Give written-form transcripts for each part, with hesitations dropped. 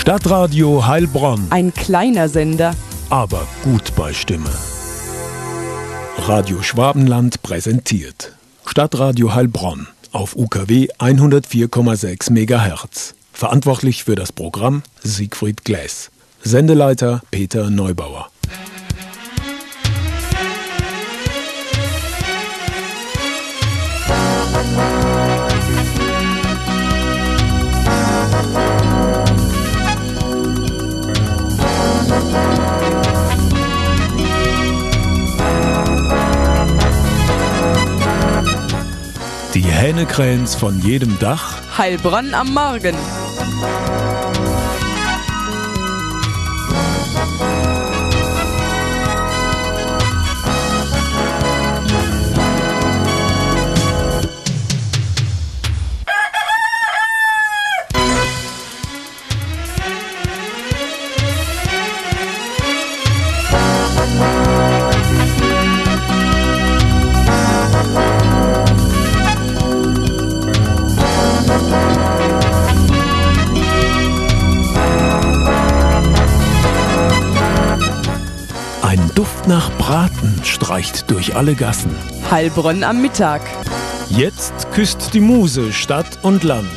Stadtradio Heilbronn. Ein kleiner Sender, aber gut bei Stimme. Radio Schwabenland präsentiert Stadtradio Heilbronn auf UKW 104,6 MHz. Verantwortlich für das Programm Siegfried Gläß. Sendeleiter Peter Neubauer. Die Hähne krähen's von jedem Dach. Heilbronn am Morgen. Duft nach Braten streicht durch alle Gassen. Heilbronn am Mittag. Jetzt küsst die Muse Stadt und Land.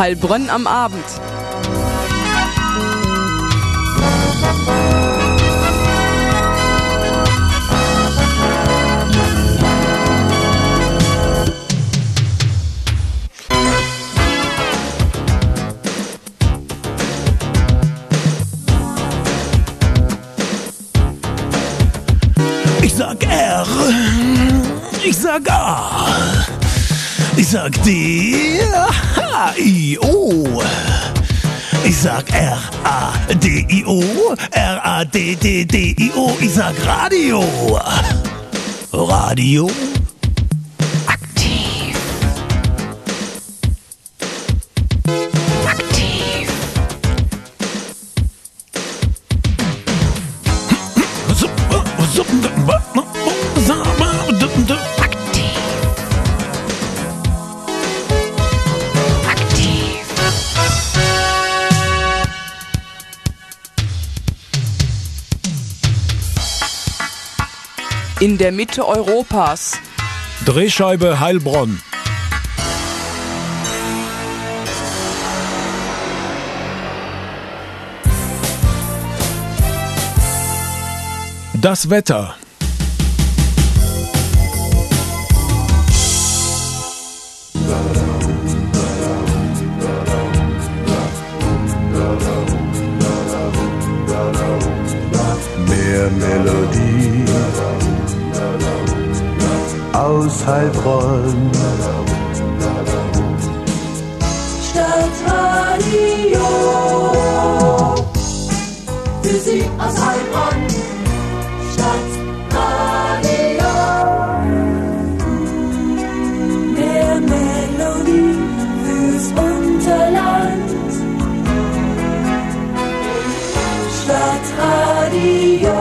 Heilbronn am Abend. Ich sag A, ich sag D, H, I, O, ich sag R, A, D, I, O, R, A, D, D, D, I, O, ich sag Radio, Radio, aktiv, aktiv, in der Mitte Europas. Drehscheibe Heilbronn. Das Wetter. Mehr Melodie aus Heilbronn. Stadtradio für Sie aus Heilbronn. Stadtradio, mehr Melodie fürs Unterland. Stadtradio.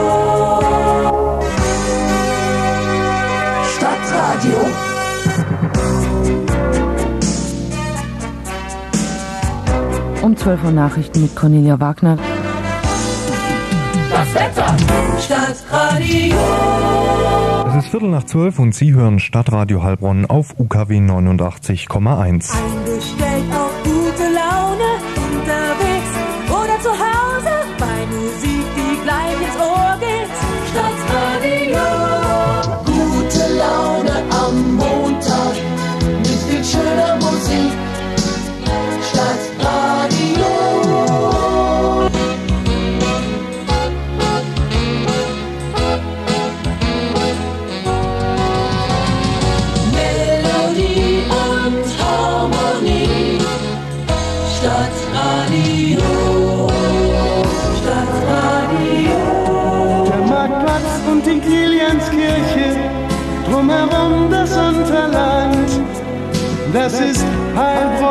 Um 12 Uhr Nachrichten mit Cornelia Wagner. Das Wetter. Stadtradio. Es ist 11:45 und Sie hören Stadtradio Heilbronn auf UKW 89,1. Eingestellt auf gute Laune, unterwegs oder zu Hause, bei Musik, die gleich ins Ohr geht. Stadtradio. Gute Laune am Montag mit viel schöner Musik. Das ist Heilbronn.